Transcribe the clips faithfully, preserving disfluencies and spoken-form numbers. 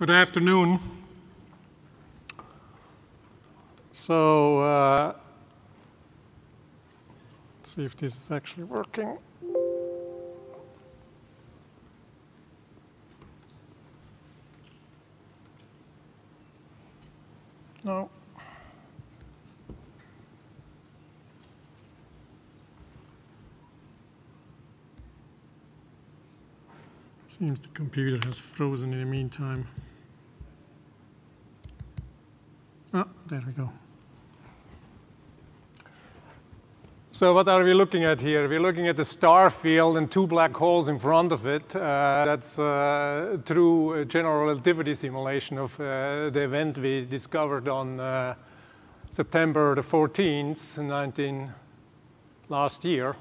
Good afternoon. So, uh, let's see if this is actually working. No. Seems the computer has frozen in the meantime. Ah, there we go. So what are we looking at here? We're looking at the star field and two black holes in front of it. Uh, that's uh, through general relativity simulation of uh, the event we discovered on uh, September the fourteenth, nineteen last year.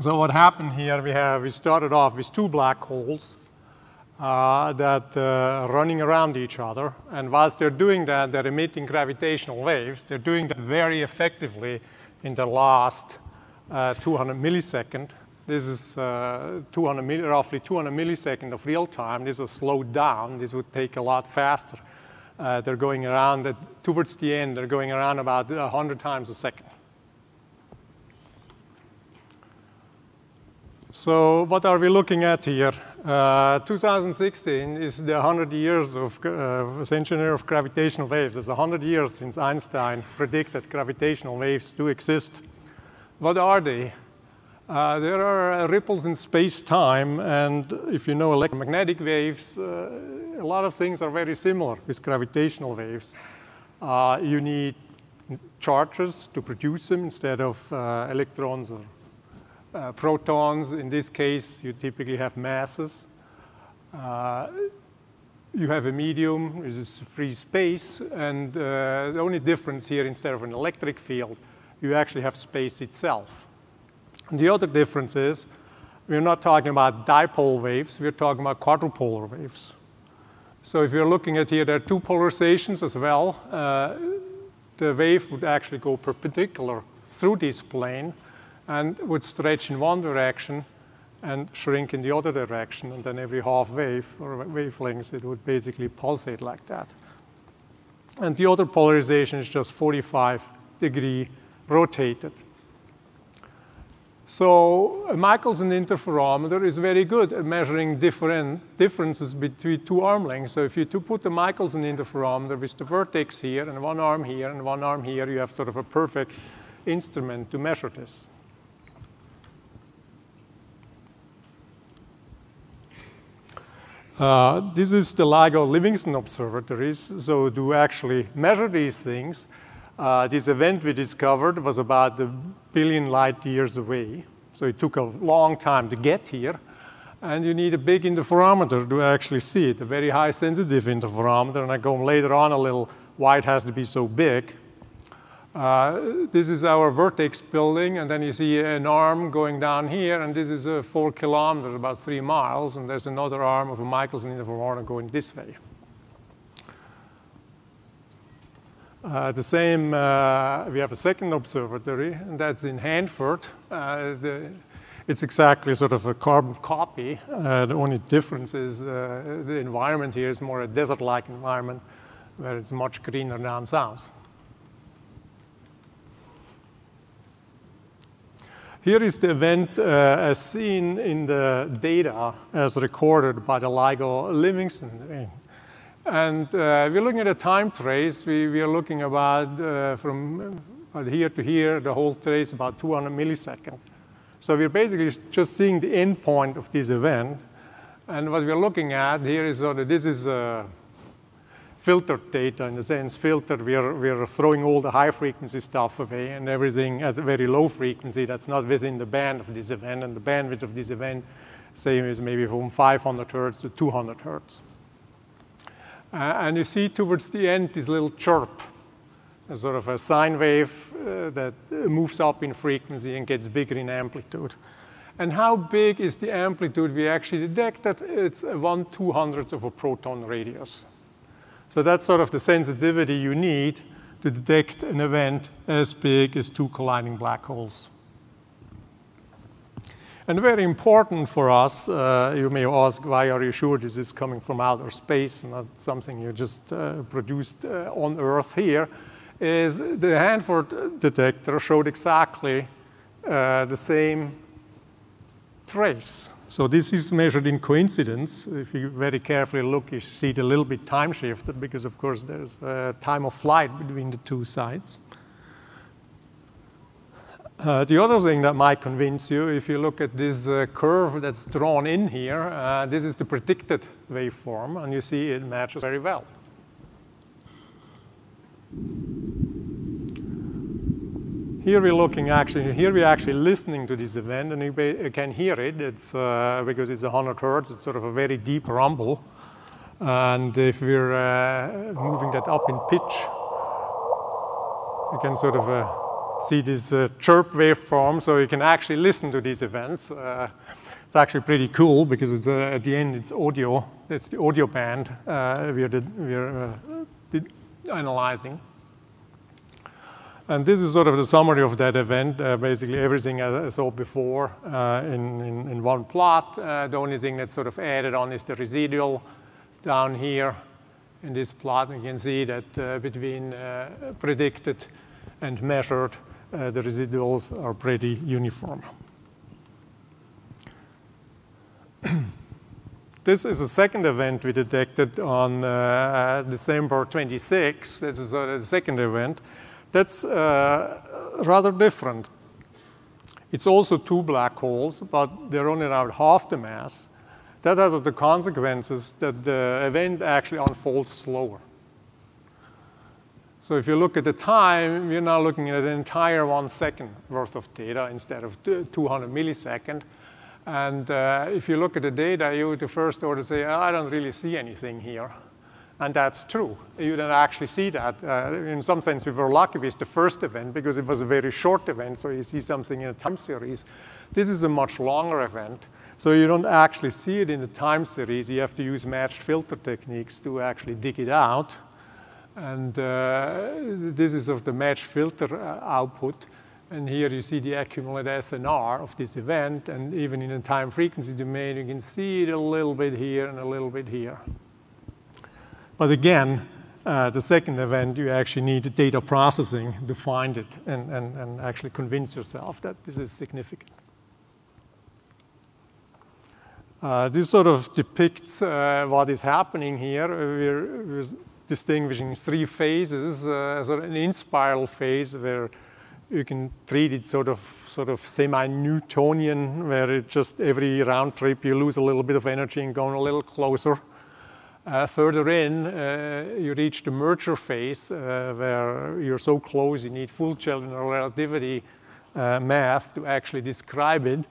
So what happened here, we have, we started off with two black holes uh, that uh, are running around each other. And whilst they're doing that, they're emitting gravitational waves. They're doing that very effectively in the last uh, two hundred milliseconds. This is uh, two hundred roughly two hundred milliseconds of real time. This was slowed down. This would take a lot faster. Uh, they're going around, at, towards the end, they're going around about one hundred times a second. So what are we looking at here? Uh, two thousand sixteen is the one hundred years of uh, centenary of gravitational waves. It's one hundred years since Einstein predicted gravitational waves do exist. What are they? Uh, there are uh, ripples in space-time, and if you know electromagnetic waves, uh, a lot of things are very similar with gravitational waves. Uh, you need charges to produce them instead of uh, electrons or Uh, protons. In this case, you typically have masses. Uh, you have a medium, which is free space, and uh, the only difference here, instead of an electric field, you actually have space itself. And the other difference is, we're not talking about dipole waves, we're talking about quadrupolar waves. So if you're looking at here, there are two polarizations as well. Uh, the wave would actually go perpendicular through this plane, and would stretch in one direction and shrink in the other direction. And then every half wave or wavelength, it would basically pulsate like that. And the other polarization is just forty-five degree rotated. So a Michelson interferometer is very good at measuring different differences between two arm lengths. So if you put the Michelson interferometer with the vertex here and one arm here and one arm here, you have sort of a perfect instrument to measure this. Uh, this is the LIGO Livingston Observatories, so to actually measure these things, uh, this event we discovered was about a billion light years away. So it took a long time to get here, and you need a big interferometer to actually see it, a very high sensitive interferometer, and I go later on a little why it has to be so big. Uh, this is our vertex building, and then you see an arm going down here, and this is a four kilometers, about three miles, and there's another arm of a Michelson interferometer going this way. Uh, the same, uh, we have a second observatory, and that's in Hanford. Uh, the, it's exactly sort of a carbon copy. Uh, the only difference is uh, the environment here is more a desert-like environment, where it's much greener down south. Here is the event uh, as seen in the data as recorded by the LIGO Livingston. And uh, we're looking at a time trace. We, we are looking about uh, from here to here, the whole trace about two hundred milliseconds. So we're basically just seeing the end point of this event. And what we're looking at here is that this is uh, filtered data, in the sense filtered, we are, we are throwing all the high frequency stuff away and everything at a very low frequency that's not within the band of this event, and the bandwidth of this event, same is maybe from five hundred hertz to two hundred hertz. Uh, and you see towards the end this little chirp, a sort of a sine wave uh, that moves up in frequency and gets bigger in amplitude. And how big is the amplitude we actually detected? It's one two hundredth of a proton radius. So that's sort of the sensitivity you need to detect an event as big as two colliding black holes. And very important for us, uh, you may ask, why are you sure this is coming from outer space, not something you just uh, produced uh, on Earth here, is the Hanford detector showed exactly uh, the same trace. So this is measured in coincidence. If you very carefully look, you see it a little bit time shifted because, of course, there's a time of flight between the two sides. Uh, the other thing that might convince you, if you look at this uh, curve that's drawn in here, uh, this is the predicted waveform, and you see it matches very well. Here we're looking actually, here we're actually listening to this event, and you can hear it. It's uh, because it's one hundred hertz, it's sort of a very deep rumble. And if we're uh, moving that up in pitch, you can sort of uh, see this uh, chirp waveform, so you can actually listen to these events. Uh, it's actually pretty cool because it's, uh, at the end it's audio. It's the audio band uh, we're, did, we're uh, did analyzing. And this is sort of the summary of that event. Uh, basically everything I, I saw before uh, in, in, in one plot. Uh, the only thing that's sort of added on is the residual down here in this plot. You can see that uh, between uh, predicted and measured, uh, the residuals are pretty uniform. This is a second event we detected on uh, December twenty-sixth. This is uh, the second event. That's uh, rather different. It's also two black holes, but they're only around half the mass. That has the consequences that the event actually unfolds slower. So if you look at the time, we're now looking at an entire one second worth of data instead of two hundred milliseconds. And uh, if you look at the data, you would first order say, oh, I don't really see anything here. And that's true. You don't actually see that. Uh, in some sense, we were lucky with the first event because it was a very short event, so you see something in a time series. This is a much longer event, so you don't actually see it in the time series. You have to use matched filter techniques to actually dig it out. And uh, this is of the match filter uh, output. And here you see the accumulated S N R of this event. And even in the time frequency domain, you can see it a little bit here and a little bit here. But again, uh, the second event, you actually need data processing to find it and, and, and actually convince yourself that this is significant. Uh, this sort of depicts uh, what is happening here. We're, we're distinguishing three phases, uh, sort of an inspiral phase where you can treat it sort of, sort of semi-Newtonian, where it just every round trip you lose a little bit of energy and go a little closer. Uh, further in, uh, you reach the merger phase, uh, where you're so close you need full general relativity uh, math to actually describe it.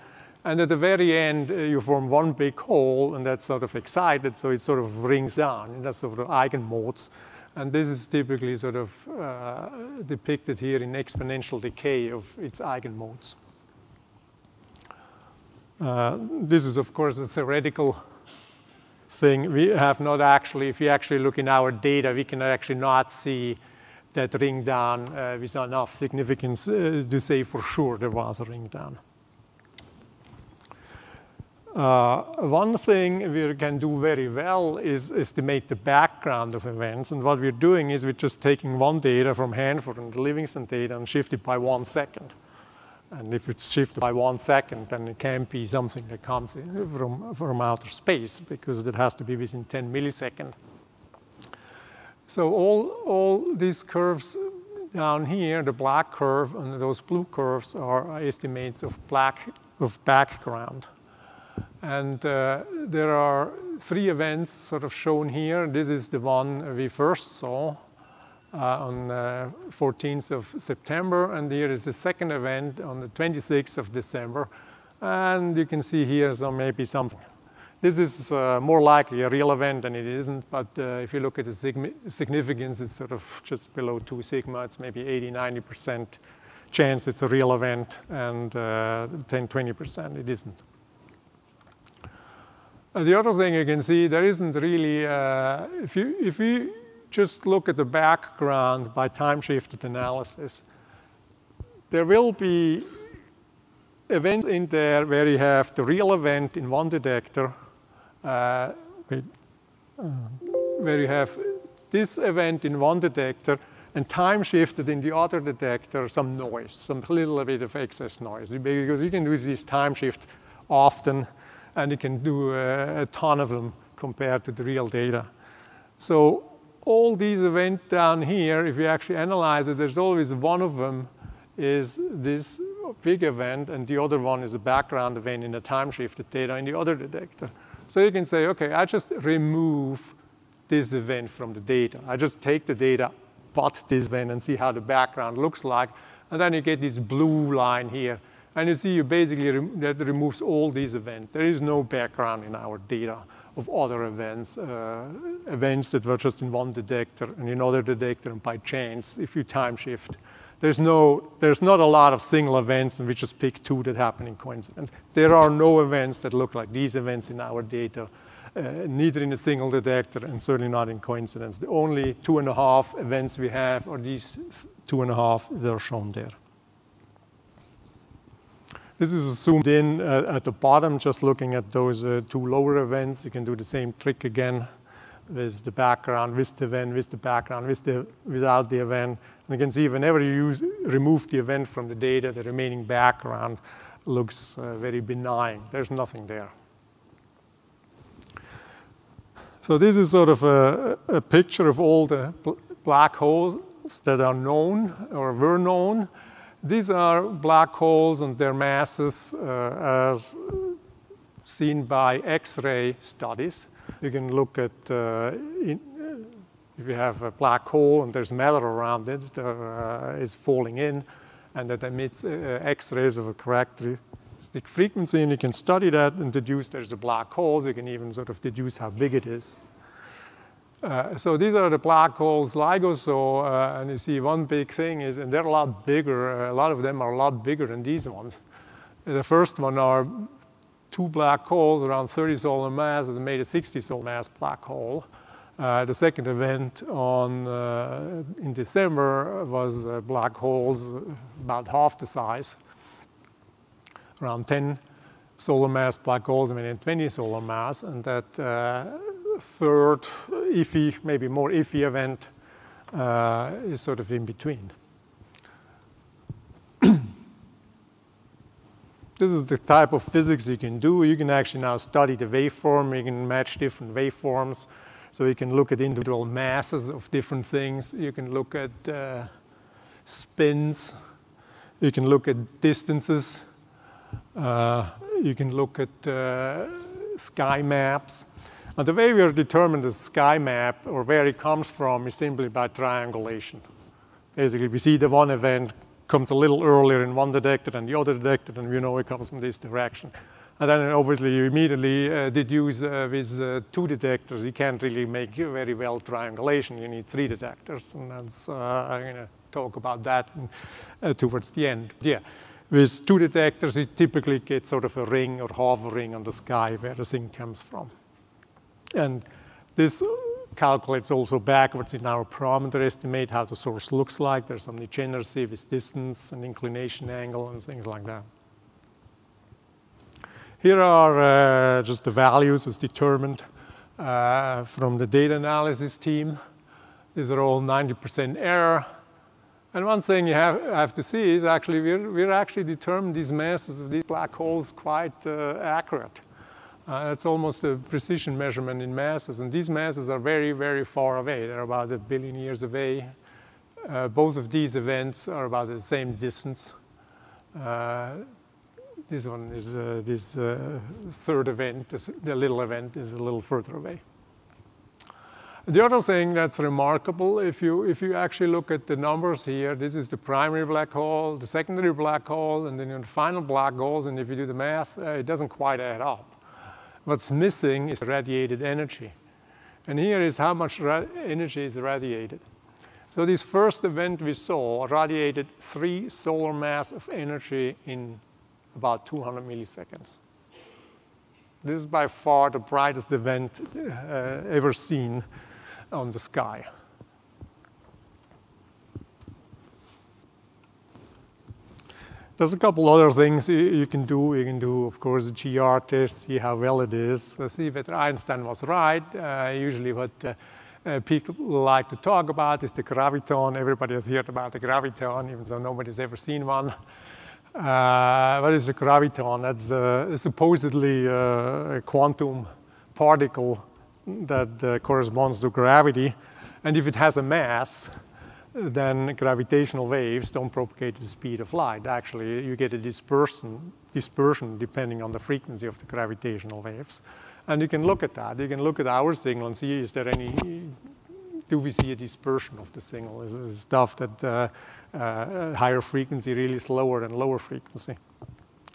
And at the very end, uh, you form one big hole, and that's sort of excited, so it sort of rings down, and that's sort of eigenmodes. And this is typically sort of uh, depicted here in exponential decay of its eigenmodes. Uh, this is, of course, a theoretical thing. We have not actually, if you actually look in our data, we can actually not see that ring down uh, with enough significance uh, to say for sure there was a ring down. Uh, one thing we can do very well is estimate the background of events, and what we're doing is we're just taking one data from Hanford and the Livingston data and shift it by one second. And if it's shifted by one second, then it can't be something that comes from, from outer space because it has to be within ten milliseconds. So all, all these curves down here, the black curve and those blue curves are estimates of, black, of background. And uh, there are three events sort of shown here. This is the one we first saw uh, on the fourteenth of September. And here is the second event on the twenty-sixth of December. And you can see here some, maybe something. This is uh, more likely a real event than it isn't. But uh, if you look at the significance, it's sort of just below two sigma. It's maybe eighty, ninety percent chance it's a real event. And uh, ten, twenty percent it isn't. The other thing you can see, there isn't really, uh, if, you, if you just look at the background by time-shifted analysis, there will be events in there where you have the real event in one detector, uh, wait, uh, where you have this event in one detector and time shifted in the other detector, some noise, some little bit of excess noise, because you can do this time shift often and you can do a, a ton of them compared to the real data. So all these events down here, if you actually analyze it, there's always one of them is this big event and the other one is a background event in the time shifted data in the other detector. So you can say, okay, I just remove this event from the data. I just take the data, but this event, and see how the background looks like. And then you get this blue line here. And you see you basically rem that removes all these events. There is no background in our data of other events, uh, events that were just in one detector and another detector, and by chance, if you time shift. There's, no, there's not a lot of single events, and we just pick two that happen in coincidence. There are no events that look like these events in our data, uh, neither in a single detector and certainly not in coincidence. The only two and a half events we have are these two and a half that are shown there. This is zoomed in uh, at the bottom, just looking at those uh, two lower events. You can do the same trick again with the background, with the event, with the background, with the, without the event. And you can see whenever you use, remove the event from the data, the remaining background looks uh, very benign. There's nothing there. So this is sort of a, a picture of all the black holes that are known or were known. These are black holes and their masses uh, as seen by X-ray studies. You can look at, uh, in, uh, if you have a black hole and there's matter around it that uh, is falling in and that emits uh, X-rays of a characteristic frequency, and you can study that and deduce there's a black hole. You can even sort of deduce how big it is. Uh, so these are the black holes LIGO saw, uh, and you see one big thing is, and they're a lot bigger, a lot of them are a lot bigger than these ones. The first one are two black holes around thirty solar mass that made a sixty solar mass black hole. Uh, the second event on, uh, in December was uh, black holes about half the size, around ten solar mass black holes and then twenty solar mass, and that uh, third iffy, maybe more iffy event uh, is sort of in between. This is the type of physics you can do. You can actually now study the waveform. You can match different waveforms. So you can look at individual masses of different things. You can look at uh, spins. You can look at distances. Uh, you can look at uh, sky maps. And the way we are determined the sky map or where it comes from is simply by triangulation. Basically, we see the one event comes a little earlier in one detector than the other detector, and we know it comes from this direction. And then obviously you immediately uh, deduce uh, with uh, two detectors. You can't really make very well triangulation. You need three detectors, and that's, uh, I'm going to talk about that uh, towards the end. Yeah. With two detectors, you typically get sort of a ring or half a ring on the sky where the thing comes from. And this calculates also backwards in our parameter estimate how the source looks like. There's some degeneracy with distance and inclination angle and things like that. Here are uh, just the values as determined uh, from the data analysis team. These are all ninety percent error. And one thing you have, have to see is actually we're, we're actually determining these masses of these black holes quite uh, accurate. Uh, it's almost a precision measurement in masses, and these masses are very, very far away. They're about a billion years away. Uh, both of these events are about the same distance. Uh, this one is uh, this uh, third event, this, the little event is a little further away. The other thing that's remarkable, if you, if you actually look at the numbers here, this is the primary black hole, the secondary black hole, and then the final black holes, and if you do the math, uh, it doesn't quite add up. What's missing is radiated energy. And here is how much energy is radiated. So this first event we saw radiated three solar mass of energy in about two hundred milliseconds. This is by far the brightest event uh, ever seen on the sky. There's a couple other things you can do. You can do, of course, a G R test, see how well it is, see whether Einstein was right. Uh, usually what uh, uh, people like to talk about is the graviton. Everybody has heard about the graviton, even though nobody's ever seen one. Uh, what is the graviton? That's uh, supposedly uh, a quantum particle that uh, corresponds to gravity. And if it has a mass, then gravitational waves don't propagate at the speed of light. Actually, you get a dispersion, dispersion depending on the frequency of the gravitational waves. And you can look at that. You can look at our signal and see, is there any, do we see a dispersion of the signal? Is this stuff that uh, uh, higher frequency really slower than lower frequency?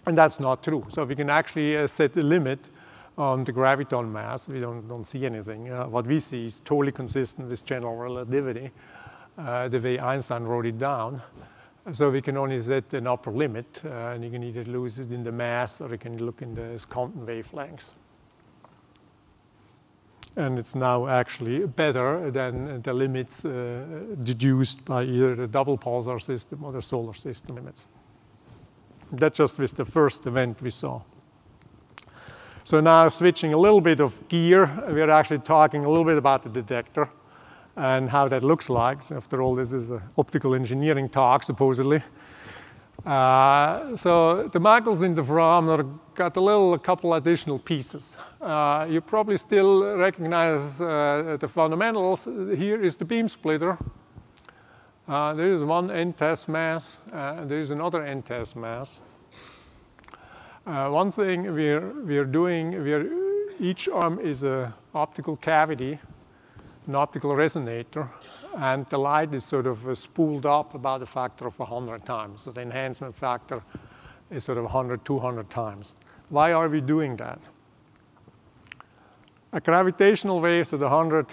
And that's not true. So we can actually uh, set a limit on the graviton mass. We don't, don't see anything. Uh, what we see is totally consistent with general relativity. Uh, the way Einstein wrote it down. So we can only set an upper limit, uh, and you can either lose it in the mass or you can look in the Compton wavelengths. And it's now actually better than the limits uh, deduced by either the double pulsar system or the solar system limits. That just was the first event we saw. So now switching a little bit of gear, we're actually talking a little bit about the detector and how that looks like. So after all, this is an optical engineering talk, supposedly. Uh, so the Michelson interferometer got a little, a couple additional pieces. Uh, you probably still recognize uh, the fundamentals. Here is the beam splitter. Uh, there is one end test mass, uh, and there is another end test mass. Uh, one thing we're, we're doing, we're, each arm is an optical cavity, an optical resonator, and the light is sort of spooled up about a factor of one hundred times. So the enhancement factor is sort of one hundred, two hundred times. Why are we doing that? A gravitational waves at one hundred,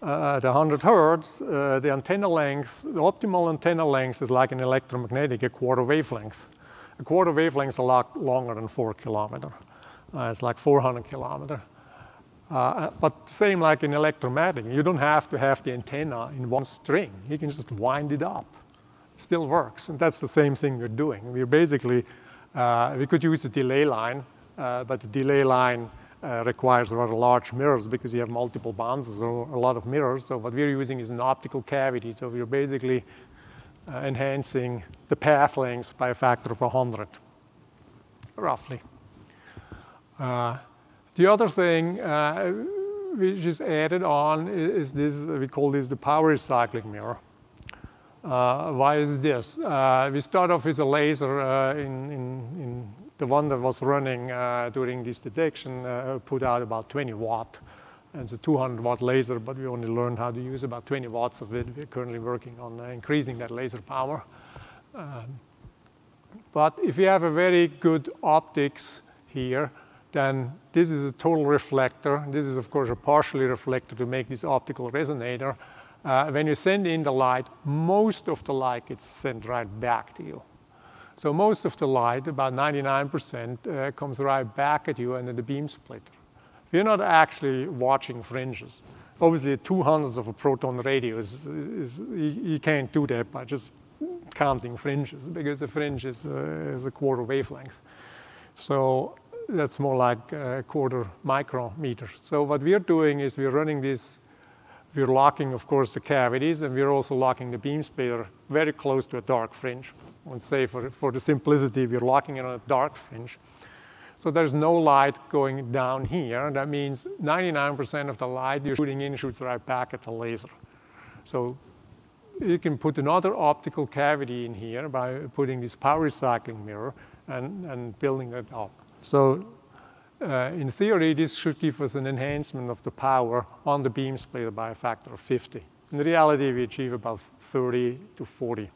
uh, at one hundred hertz, uh, the antenna length, the optimal antenna length is like an electromagnetic, a quarter wavelength. A quarter wavelength is a lot longer than four kilometer. Uh, it's like four hundred kilometer. Uh, but same like in electromagnetic, you don't have to have the antenna in one string. You can just wind it up. It still works. And that's the same thing we're doing. We're basically, uh, we could use a delay line, uh, but the delay line uh, requires rather large mirrors because you have multiple bounces or a lot of mirrors. So what we're using is an optical cavity. So we're basically uh, enhancing the path length by a factor of one hundred, roughly. Uh, The other thing uh, which is added on is this, we call this the power recycling mirror. Uh, why is this? Uh, we start off with a laser uh, in, in, in the one that was running uh, during this detection, uh, put out about twenty watt. And it's a two hundred watt laser, but we only learned how to use about twenty watts of it. We're currently working on uh, increasing that laser power. Um, but if you have a very good optics here, then this is a total reflector. This is, of course, a partially reflector to make this optical resonator. Uh, when you send in the light, most of the light gets sent right back to you. So most of the light, about ninety-nine percent, uh, comes right back at you and then the beam splitter. We're not actually watching fringes. Obviously, two hundredths of a proton radius, is, is, you can't do that by just counting fringes, because a fringe is, uh, is a quarter wavelength. So that's more like a quarter micrometer. So what we're doing is we're running this, we're locking, of course, the cavities, and we're also locking the beam splitter very close to a dark fringe. Let's say for, for the simplicity, we're locking it on a dark fringe. So there's no light going down here. That means ninety-nine percent of the light you're shooting in shoots right back at the laser. So you can put another optical cavity in here by putting this power recycling mirror and, and building it up. So uh, in theory, this should give us an enhancement of the power on the beam splitter by a factor of fifty. In reality, we achieve about thirty to forty.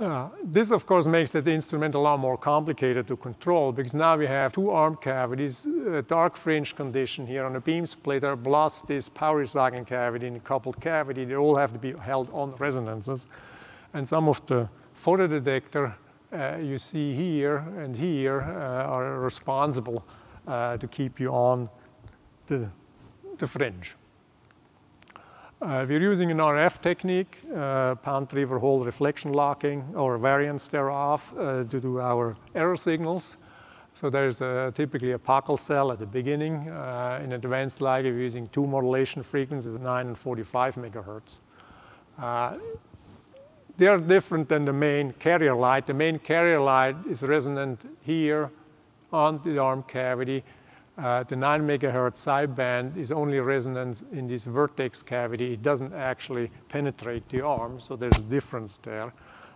Uh, this, of course, makes that instrument a lot more complicated to control, because now we have two arm cavities, a dark fringe condition here on a beam splitter, plus this power recycling cavity and a coupled cavity. They all have to be held on resonances. And some of the photodetector Uh, you see here and here uh, are responsible uh, to keep you on the, the fringe. Uh, we're using an R F technique, uh, Pantriver Hall reflection locking, or variants thereof, uh, to do our error signals. So there's a, typically a Packel cell at the beginning. Uh, in advanced LIGO, we're using two modulation frequencies, nine and forty-five megahertz. Uh, they are different than the main carrier light. The main carrier light is resonant here on the arm cavity. Uh, the nine megahertz sideband is only resonant in this vertex cavity. It doesn't actually penetrate the arm, so there's a difference there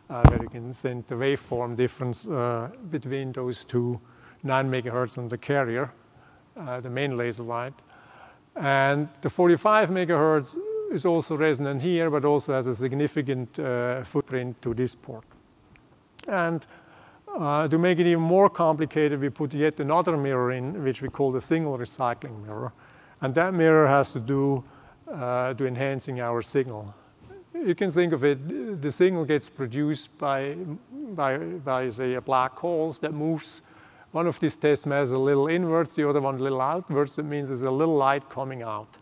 uh, where you can send the waveform difference uh, between those two nine megahertz and the carrier, uh, the main laser light. And the forty-five megahertz is also resonant here, but also has a significant uh, footprint to this port. And Uh, to make it even more complicated, we put yet another mirror in, which we call the signal recycling mirror. And that mirror has to do uh, to enhancing our signal. You can think of it, the signal gets produced by, by, by say, a black hole that moves. One of these test masses a little inwards, the other one a little outwards. That means there's a little light coming out.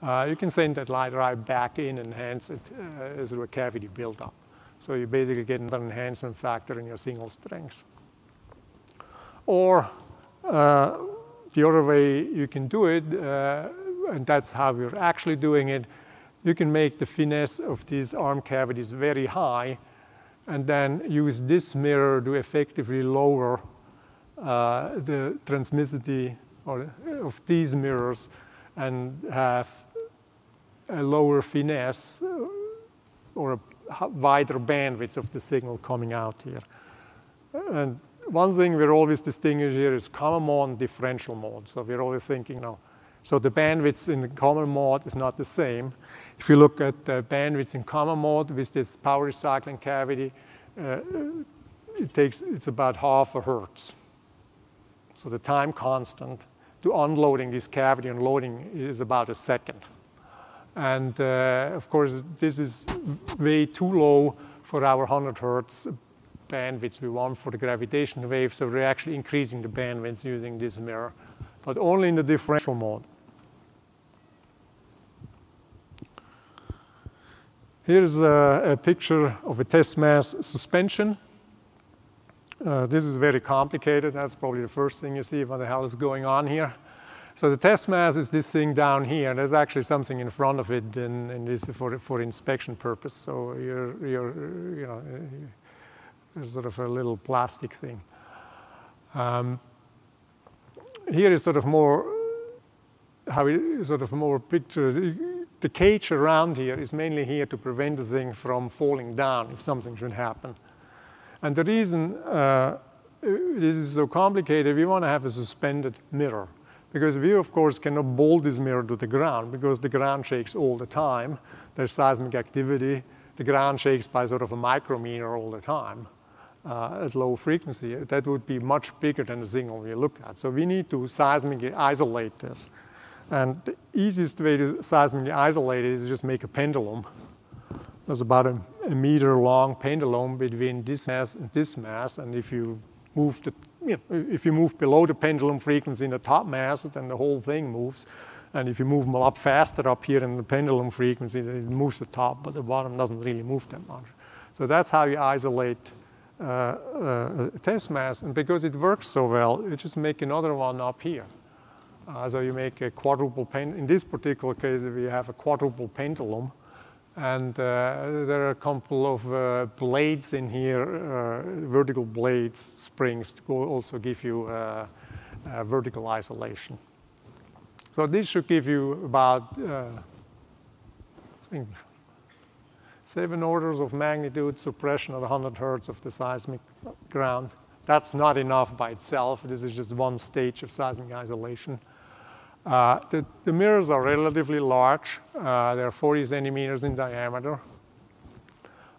Uh, you can send that light right back in and enhance it uh, through a cavity buildup. So you basically get an enhancement factor in your signal strength. Or uh, the other way you can do it, uh, and that's how we're actually doing it, you can make the finesse of these arm cavities very high and then use this mirror to effectively lower uh, the transmissivity of these mirrors and have a lower finesse or a wider bandwidths of the signal coming out here. And one thing we're always distinguishing here is common mode and differential mode. So we're always thinking, no. So the bandwidths in the common mode is not the same. If you look at the bandwidths in common mode with this power recycling cavity, uh, it takes, it's about half a hertz. So the time constant to unloading this cavity and loading is about a second. And uh, of course, this is way too low for our one hundred hertz bandwidth we want for the gravitation wave. So we're actually increasing the bandwidth using this mirror, but only in the differential mode. Here's a, a picture of a test mass suspension. Uh, this is very complicated. That's probably the first thing you see, what the hell is going on here. So the test mass is this thing down here. There's actually something in front of it in, in this for, for inspection purpose. So you're, you're, you know, there's sort of a little plastic thing. Um, here is sort of more, how it, sort of more picture. The cage around here is mainly here to prevent the thing from falling down if something should happen. And the reason uh, this is so complicated, we want to have a suspended mirror. Because we, of course, cannot bolt this mirror to the ground because the ground shakes all the time. There's seismic activity. The ground shakes by sort of a micrometer all the time uh, at low frequency. That would be much bigger than the signal we look at. So we need to seismically isolate this. And the easiest way to seismically isolate it is just make a pendulum. There's about a, a meter long pendulum between this mass and this mass. And if you move the If you move below the pendulum frequency in the top mass, then the whole thing moves. And if you move them up faster up here in the pendulum frequency, then it moves the top, but the bottom doesn't really move that much. So that's how you isolate uh, uh, a test mass. And because it works so well, you just make another one up here. Uh, so you make a quadruple pendulum. In this particular case, we have a quadruple pendulum. And uh, there are a couple of uh, blades in here, uh, vertical blades, springs, to also give you uh, uh, vertical isolation. So this should give you about uh, I think seven orders of magnitude suppression at one hundred hertz of the seismic ground. That's not enough by itself. This is just one stage of seismic isolation. Uh, the, the mirrors are relatively large. Uh, they're forty centimeters in diameter.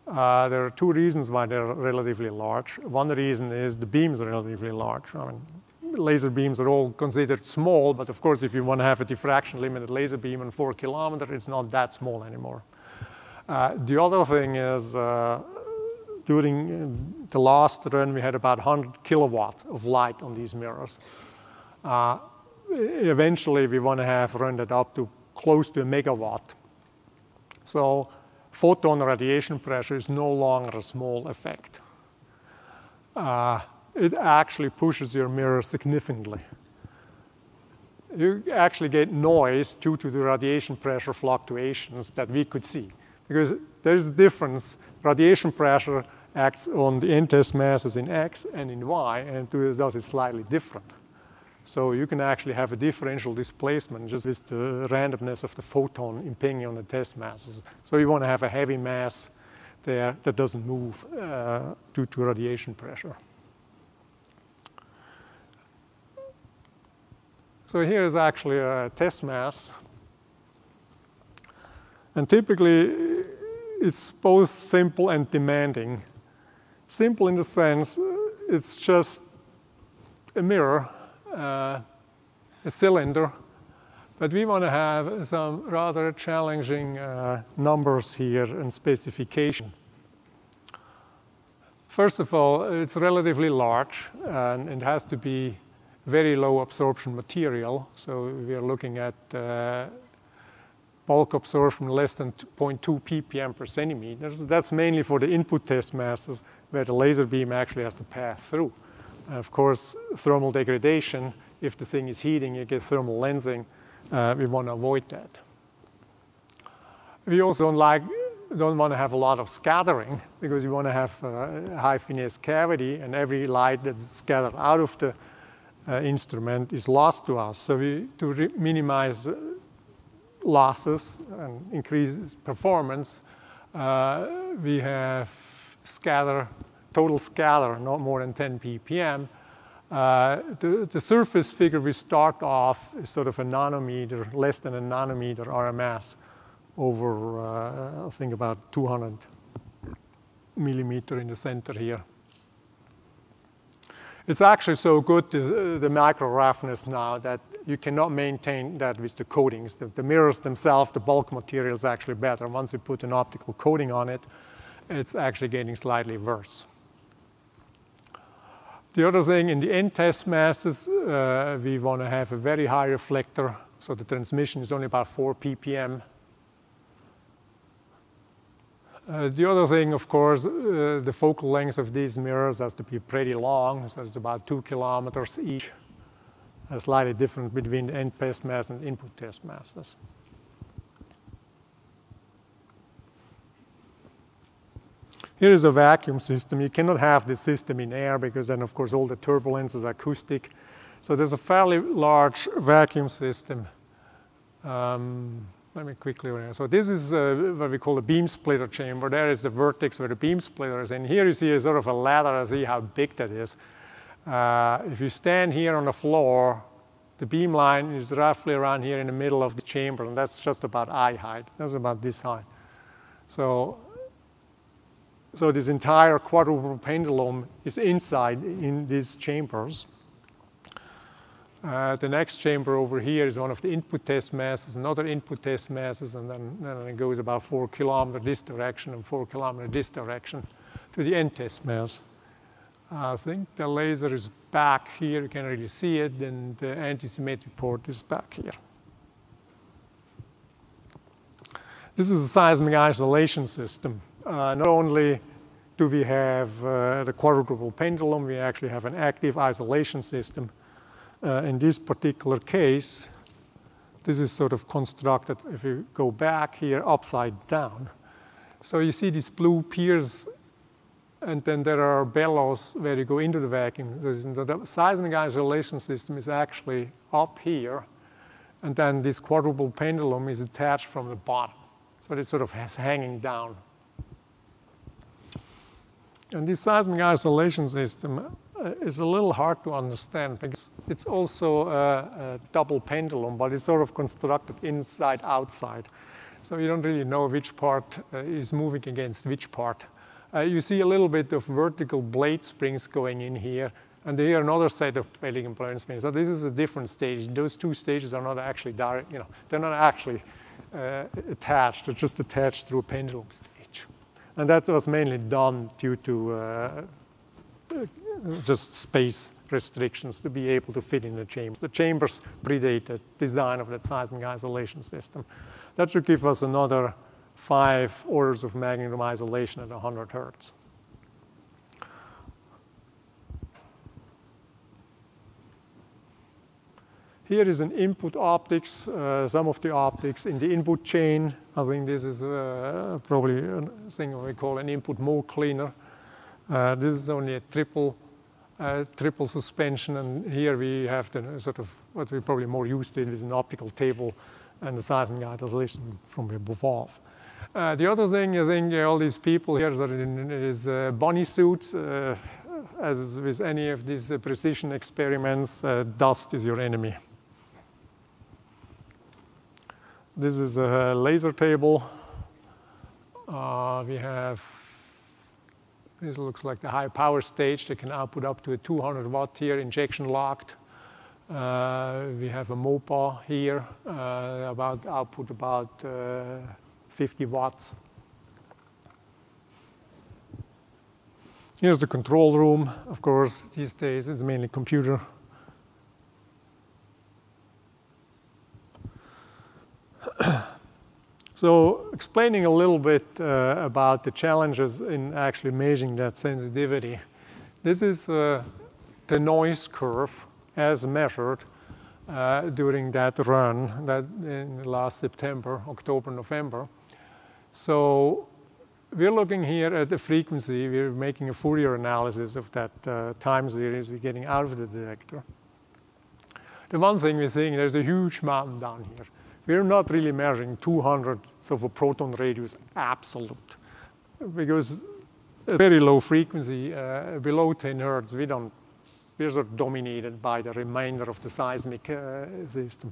Uh, there are two reasons why they're relatively large. One reason is the beams are relatively large. I mean, laser beams are all considered small, but of course, if you want to have a diffraction limited laser beam on four kilometers, it's not that small anymore. Uh, the other thing is, uh, during the last run, we had about one hundred kilowatts of light on these mirrors. Uh, Eventually, we want to have run that up to close to a megawatt So photon radiation pressure is no longer a small effect. Uh, it actually pushes your mirror significantly. You actually get noise due to the radiation pressure fluctuations that we could see. Because there's a difference. Radiation pressure acts on the in-test masses in X and in Y, and thus it's slightly different. So you can actually have a differential displacement just with the randomness of the photon impinging on the test masses. So you want to have a heavy mass there that doesn't move uh, due to radiation pressure. So here is actually a test mass. And typically, it's both simple and demanding. Simple in the sense it's just a mirror, uh, a cylinder, but we want to have some rather challenging uh, numbers here and specification. First of all, it's relatively large, and it has to be very low absorption material. So we are looking at uh, bulk absorption less than zero point two P P M per centimeter. That's mainly for the input test masses where the laser beam actually has to pass through. And of course, thermal degradation, if the thing is heating, you get thermal lensing. Uh, we want to avoid that. We also don't, like, don't want to have a lot of scattering because you want to have a high finesse cavity and every light that's scattered out of the Uh, instrument is lost to us. So we, to re minimize uh, losses and increase performance, uh, we have scatter, total scatter, not more than ten P P M. Uh, the, the surface figure we start off is sort of a nanometer, less than a nanometer R M S over, uh, I think, about two hundred millimeter in the center here. It's actually so good, the, the micro roughness now, that you cannot maintain that with the coatings. The, the mirrors themselves, the bulk material is actually better. Once you put an optical coating on it, it's actually getting slightly worse. The other thing, in the end test masses, uh, we want to have a very high reflector, so the transmission is only about four P P M. Uh, the other thing, of course, uh, the focal length of these mirrors has to be pretty long, so it's about two kilometers each. Uh, slightly different between the end test mass and input test masses. Here is a vacuum system. You cannot have this system in air because then, of course, all the turbulence is acoustic. So there's a fairly large vacuum system. Um, Let me quickly run. So this is uh, what we call a beam splitter chamber. There is the vertex where the beam splitter is. And here you see a sort of a ladder. I see how big that is. Uh, if you stand here on the floor, the beam line is roughly around here in the middle of the chamber. And that's just about eye height. That's about this high. So, so this entire quadruple pendulum is inside in these chambers. Uh, the next chamber over here is one of the input test masses, another input test masses, and then, then it goes about four kilometers this direction and four kilometers this direction to the end test mass. I think the laser is back here. You can't really see it, and the anti-symmetric port is back here. This is a seismic isolation system. Uh, not only do we have uh, the quadruple pendulum, we actually have an active isolation system. Uh, in this particular case, this is sort of constructed, if you go back here, upside down. So you see these blue piers, and then there are bellows where you go into the vacuum. The seismic isolation system is actually up here, and then this quadruple pendulum is attached from the bottom. So it's sort of hanging down. And this seismic isolation system is a little hard to understand because it's also a, a double pendulum, but it's sort of constructed inside, outside. So you don't really know which part uh, is moving against which part. Uh, you see a little bit of vertical blade springs going in here, and here another set of belling and blade springs. So this is a different stage. Those two stages are not actually direct, you know, they're not actually uh, attached, they're just attached through a pendulum stage. And that was mainly done due to uh, just space restrictions to be able to fit in the chambers. The chambers predate the design of that seismic isolation system. That should give us another five orders of magnitude isolation at one hundred hertz. Here is an input optics, uh, some of the optics in the input chain. I think this is uh, probably a thing we call an input mole cleaner. Uh, this is only a triple, uh, triple suspension, and here we have the sort of what we probably more used to is an optical table and the seismic isolation from above. Uh, the other thing, I think all these people here are in is uh, bunny suits. Uh, as with any of these uh, precision experiments, uh, dust is your enemy. This is a laser table. Uh, we have, this looks like the high power stage. They can output up to a two hundred watt here, injection locked. Uh, we have a MOPA here, uh, about output about uh, fifty watts. Here's the control room. Of course, these days it's mainly computer. So explaining a little bit uh, about the challenges in actually measuring that sensitivity. This is uh, the noise curve as measured uh, during that run that in last September, October, November. So we're looking here at the frequency. We're making a Fourier analysis of that uh, time series we're getting out of the detector. The one thing we're seeing, there's a huge mountain down here. We're not really measuring two hundredths of a proton radius absolute, because at very low frequency, uh, below ten hertz, we don't, we're sort of dominated by the remainder of the seismic uh, system.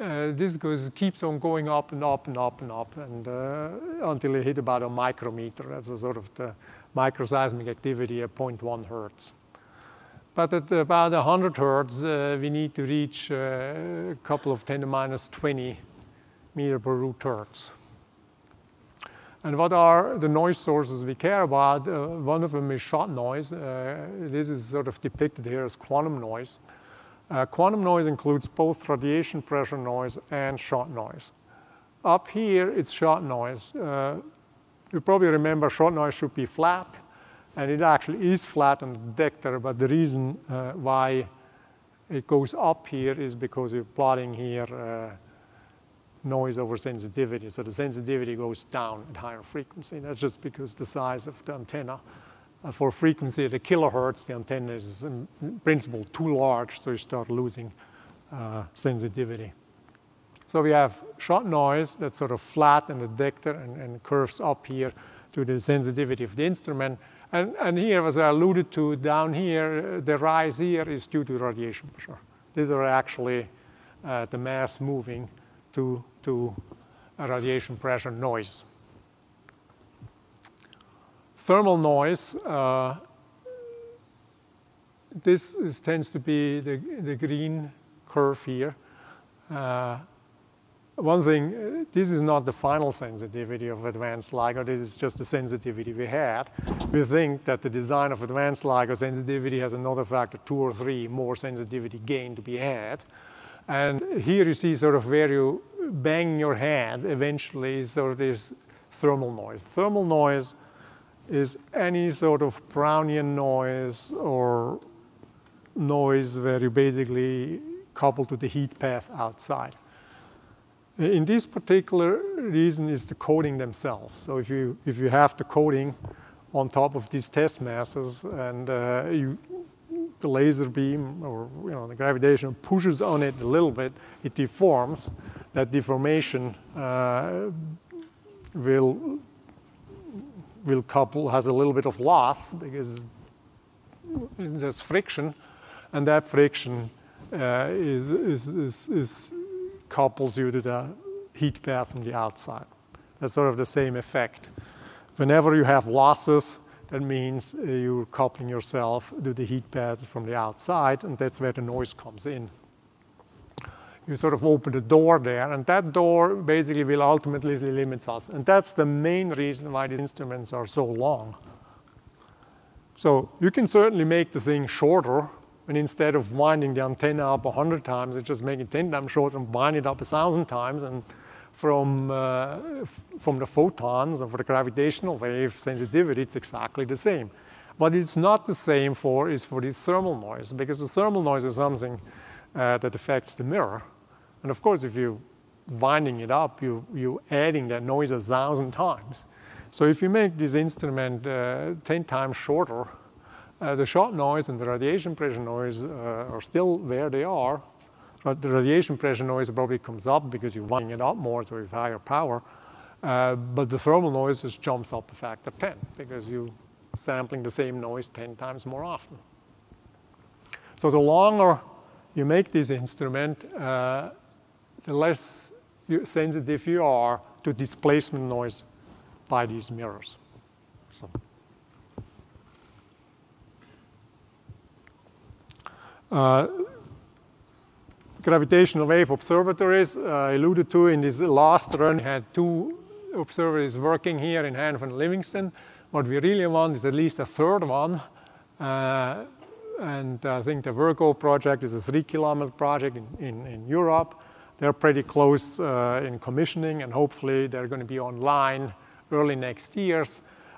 Uh, this goes, keeps on going up and up and up and up and uh, until it hit about a micrometer. That's a sort of the microseismic activity at zero point one hertz. But at about one hundred hertz, uh, we need to reach uh, a couple of ten to the minus twenty meter per root hertz. And what are the noise sources we care about? Uh, one of them is shot noise. Uh, this is sort of depicted here as quantum noise. Uh, quantum noise includes both radiation pressure noise and shot noise. Up here, it's shot noise. Uh, you probably remember shot noise should be flat. And it actually is flat on the detector, but the reason uh, why it goes up here is because you're plotting here uh, noise over sensitivity. So the sensitivity goes down at higher frequency. That's just because the size of the antenna. Uh, for frequency at a kilohertz, the antenna is in principle too large, so you start losing uh, sensitivity. So we have shot noise that's sort of flat in the detector and, and curves up here to the sensitivity of the instrument. And, and here, as I alluded to, down here, the rise here is due to radiation pressure. These are actually uh, the mass moving to, to a radiation pressure noise. Thermal noise, uh, this is, tends to be the, the green curve here. Uh, One thing, this is not the final sensitivity of advanced LIGO. This is just the sensitivity we had. We think that the design of advanced LIGO sensitivity has another factor, two or three more sensitivity gain to be had. And here you see sort of where you bang your head eventually, so there's thermal noise. Thermal noise is any sort of Brownian noise or noise where you basically couple to the heat path outside. In this particular reason is the coating themselves. So if you, if you have the coating on top of these test masses and uh, you, the laser beam or you know, the gravitation pushes on it a little bit, it deforms. That deformation uh, will, will couple, has a little bit of loss because there's friction, and that friction uh, is, is, is, is couples you to the heat path from the outside. That's sort of the same effect. Whenever you have losses, that means you're coupling yourself to the heat path from the outside, and that's where the noise comes in. You sort of open the door there, and that door basically will ultimately limit us. And that's the main reason why these instruments are so long. So you can certainly make the thing shorter, and instead of winding the antenna up a hundred times, you just make it ten times shorter and wind it up a thousand times, and from, uh, from the photons and for the gravitational wave sensitivity, it's exactly the same. What it's not the same for is for this thermal noise, because the thermal noise is something uh, that affects the mirror. And of course, if you're winding it up, you, you're adding that noise a thousand times. So if you make this instrument uh, ten times shorter, uh, the shot noise and the radiation pressure noise uh, are still where they are. The radiation pressure noise probably comes up because you're winding it up more, so it's higher power. Uh, but the thermal noise just jumps up a factor ten because you're sampling the same noise ten times more often. So the longer you make this instrument, uh, the less sensitive you are to displacement noise by these mirrors. So. Uh, gravitational wave observatories, uh, alluded to in this last run, had two observatories working here in Hanford and Livingston. What we really want is at least a third one. Uh, and I think the Virgo project is a three kilometer project in, in, in Europe. They're pretty close uh, in commissioning, and hopefully they're going to be online early next year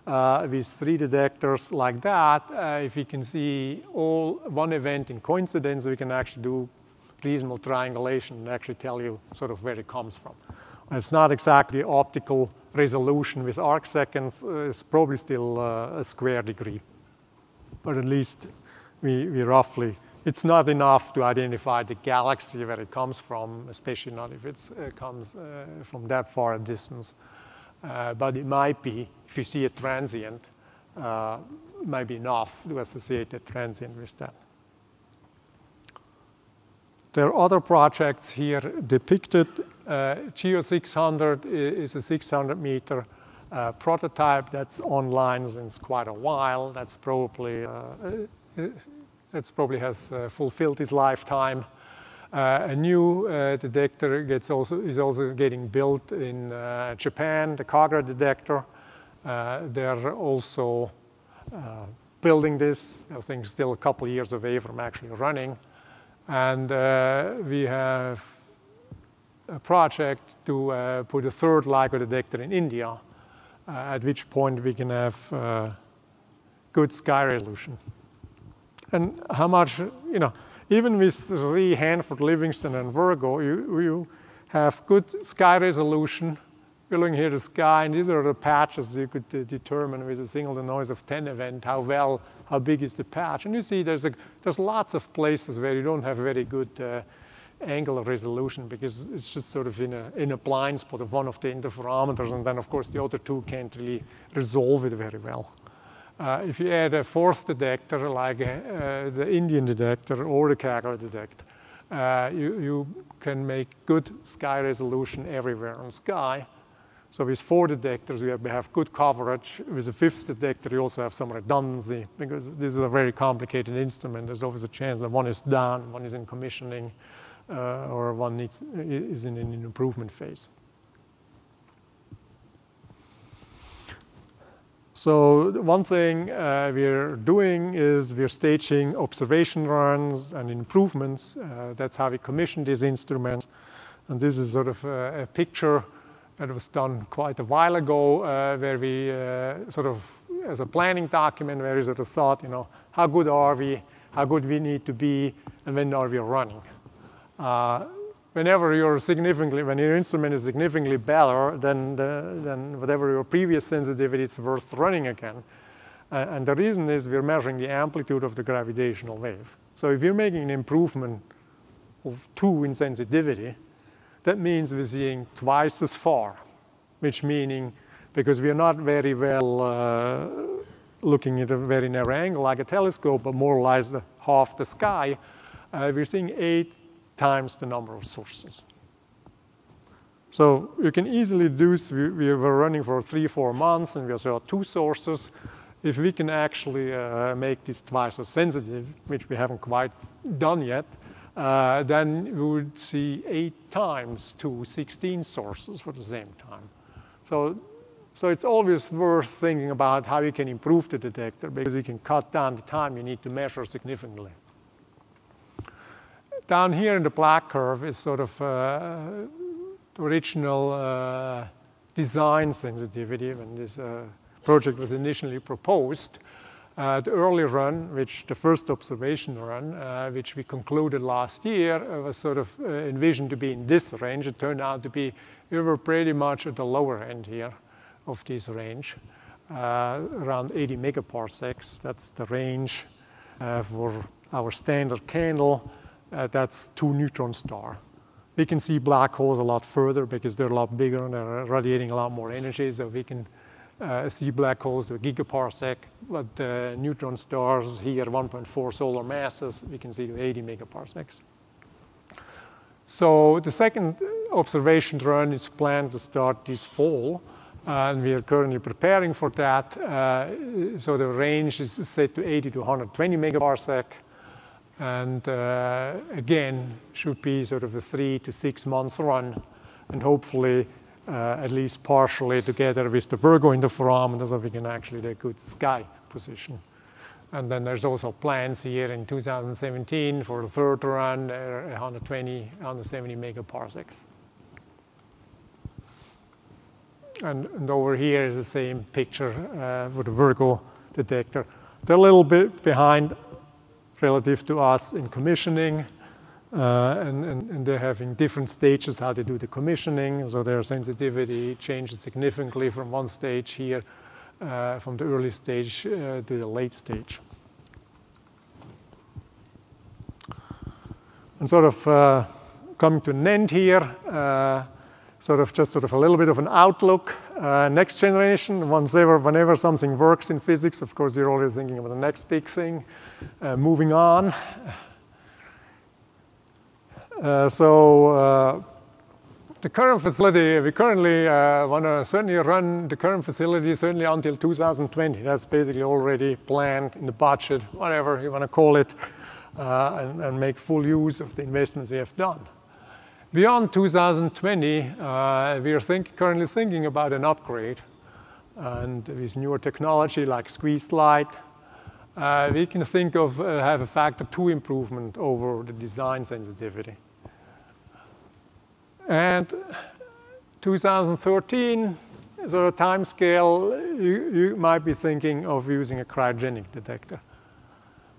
uh, with three detectors like that. Uh, if we can see all one event in coincidence, we can actually do reasonable triangulation and actually tell you sort of where it comes from. It's not exactly optical resolution with arc seconds. It's probably still uh, a square degree, but at least we, we roughly. It's not enough to identify the galaxy where it comes from, especially not if it uh, comes uh, from that far a distance. Uh, but it might be, if you see a transient, uh, it might be enough to associate a transient with that. There are other projects here depicted. Uh, GEO six hundred is a six hundred meter uh, prototype that's online since quite a while. That's probably uh, uh, It probably has uh, fulfilled its lifetime. Uh, a new uh, detector gets also, is also getting built in uh, Japan, the Kagra detector. Uh, they're also uh, building this. I think still a couple years away from actually running. And uh, we have a project to uh, put a third LIGO detector in India, uh, at which point we can have uh, good sky resolution. And how much, you know, even with three, Hanford, Livingston, and Virgo, you, you have good sky resolution. We're looking here at the sky, and these are the patches you could uh, determine with a single the noise of ten event, how well, how big is the patch. And you see there's, a, there's lots of places where you don't have very good uh, angular resolution because it's just sort of in a, in a blind spot of one of the interferometers, and then, of course, the other two can't really resolve it very well. Uh, if you add a fourth detector, like uh, the Indian detector or the Kagra detector, uh, you, you can make good sky resolution everywhere on sky. So with four detectors, you have, have good coverage. With a fifth detector, you also have some redundancy, because this is a very complicated instrument. There's always a chance that one is down, one is in commissioning, uh, or one needs, is in an improvement phase. So one thing uh, we're doing is we're staging observation runs and improvements. Uh, that's how we commission these instruments. And this is sort of a, a picture that was done quite a while ago uh, where we uh, sort of, as a planning document, where we sort of thought, you know, how good are we, how good we need to be, and when are we running? Uh, Whenever you're significantly, when your instrument is significantly better than, the, than whatever your previous sensitivity, it's worth running again. Uh, and the reason is we're measuring the amplitude of the gravitational wave. So if you're making an improvement of two in sensitivity, that means we're seeing twice as far, which meaning, because we're not very well uh, looking at a very narrow angle like a telescope, but more or less the, half the sky, uh, we're seeing eight times the number of sources. So you can easily do this. We, we were running for three, four months, and we saw two sources. If we can actually uh, make this twice as sensitive, which we haven't quite done yet, uh, then we would see eight times to sixteen sources for the same time. So, so it's always worth thinking about how you can improve the detector, because you can cut down the time you need to measure significantly. Down here in the black curve is sort of uh, the original uh, design sensitivity when this uh, project was initially proposed. Uh, the early run, which the first observation run, uh, which we concluded last year, uh, was sort of uh, envisioned to be in this range. It turned out to be, we were pretty much at the lower end here of this range, uh, around eighty megaparsecs. That's the range uh, for our standard candle. Uh, that's two neutron star. We can see black holes a lot further because they're a lot bigger and they're radiating a lot more energy, so we can Uh, see black holes to a gigaparsec, but uh, neutron stars here, one point four solar masses, we can see to eighty megaparsecs. So the second observation run is planned to start this fall, uh, and we are currently preparing for that. Uh, so the range is set to eighty to one hundred twenty megaparsec, and uh, again, should be sort of a three to six months run, and hopefully Uh, at least partially together with the Virgo interferometer, so we can actually get a good sky position. And then there's also plans here in two thousand seventeen for the third run, uh, one hundred twenty, one hundred seventy megaparsecs. And, and over here is the same picture uh, for the Virgo detector. They're a little bit behind relative to us in commissioning. Uh, and, and, and they're having different stages how they do the commissioning, so their sensitivity changes significantly from one stage here, uh, from the early stage uh, to the late stage. And sort of uh, coming to an end here, uh, sort of just sort of a little bit of an outlook. Uh, next generation, once ever, whenever something works in physics, of course you're always thinking about the next big thing, uh, moving on. Uh, so uh, the current facility, we currently uh, want to certainly run the current facility certainly until two thousand twenty. That's basically already planned in the budget, whatever you want to call it, uh, and, and make full use of the investments we have done. Beyond two thousand twenty, uh, we are think, currently thinking about an upgrade. And with newer technology like squeezed light, uh, we can think of uh, have a factor two improvement over the design sensitivity. And two thousand thirteen, sort of time scale, you, you might be thinking of using a cryogenic detector.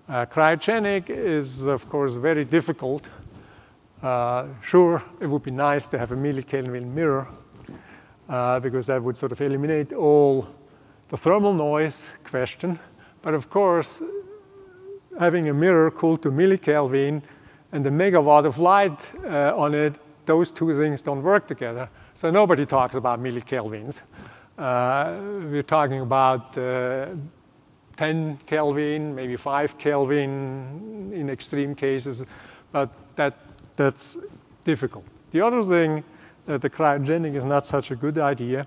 Uh, cryogenic is, of course, very difficult. Uh, sure, it would be nice to have a millikelvin mirror uh, because that would sort of eliminate all the thermal noise question. But of course, having a mirror cooled to millikelvin and the megawatt of light uh, on it, those two things don't work together. So nobody talks about millikelvins. Uh, we're talking about uh, ten Kelvin, maybe five Kelvin in extreme cases, but that, that's difficult. The other thing that the cryogenic is not such a good idea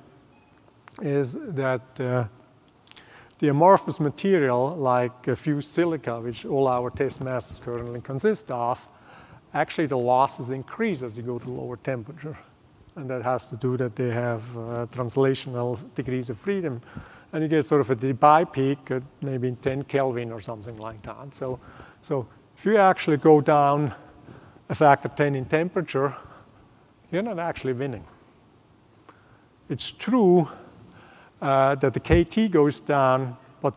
is that uh, the amorphous material, like fused silica, which all our test masses currently consist of, actually the losses increase as you go to lower temperature. And that has to do that they have uh, translational degrees of freedom. And you get sort of a Debye peak at maybe ten Kelvin or something like that. So, so if you actually go down a factor ten in temperature, you're not actually winning. It's true uh, that the K T goes down, but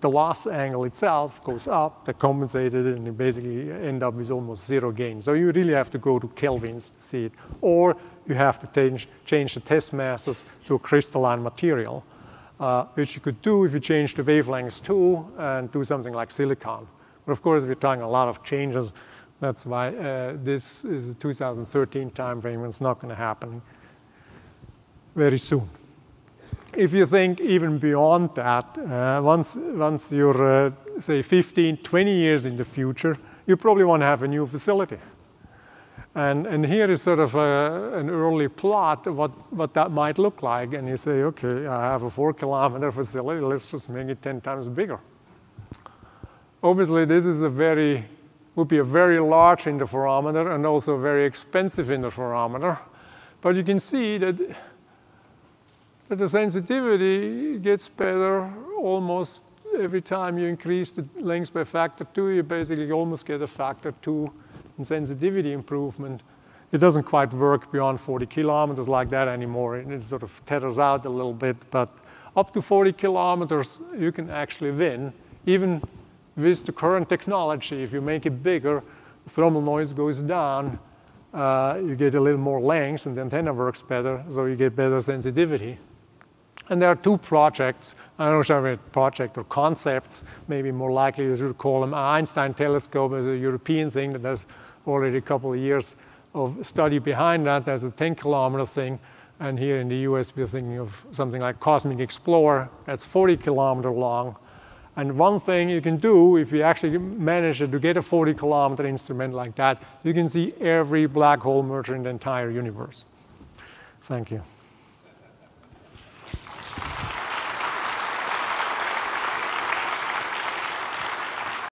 the loss angle itself goes up, they're compensated, and you basically end up with almost zero gain. So you really have to go to kelvins to see it, or you have to change, change the test masses to a crystalline material, uh, which you could do if you change the wavelengths too and do something like silicon. But of course, we're talking a lot of changes. That's why uh, this is a two thousand thirteen timeframe, and it's not going to happen very soon. If you think even beyond that, uh, once, once you're, uh, say, fifteen, twenty years in the future, you probably want to have a new facility. And, and here is sort of a, an early plot of what, what that might look like. And you say, OK, I have a four-kilometer facility. Let's just make it ten times bigger. Obviously, this is a very, would be a very large interferometer and also a very expensive interferometer. But you can see that But the sensitivity gets better almost every time you increase the length by factor two. You basically almost get a factor two in sensitivity improvement. It doesn't quite work beyond forty kilometers like that anymore. It sort of tethers out a little bit, but up to forty kilometers, you can actually win. Even with the current technology, if you make it bigger, thermal noise goes down, uh, you get a little more length, and the antenna works better, so you get better sensitivity. And there are two projects, I don't know if I mean project or concepts, maybe more likely you should call them. Einstein Telescope is a European thing that has already a couple of years of study behind that. There's a ten kilometer thing, and here in the U S we're thinking of something like Cosmic Explorer, that's forty kilometer long. And one thing you can do, if you actually manage to get a forty kilometer instrument like that, you can see every black hole merger in the entire universe. Thank you.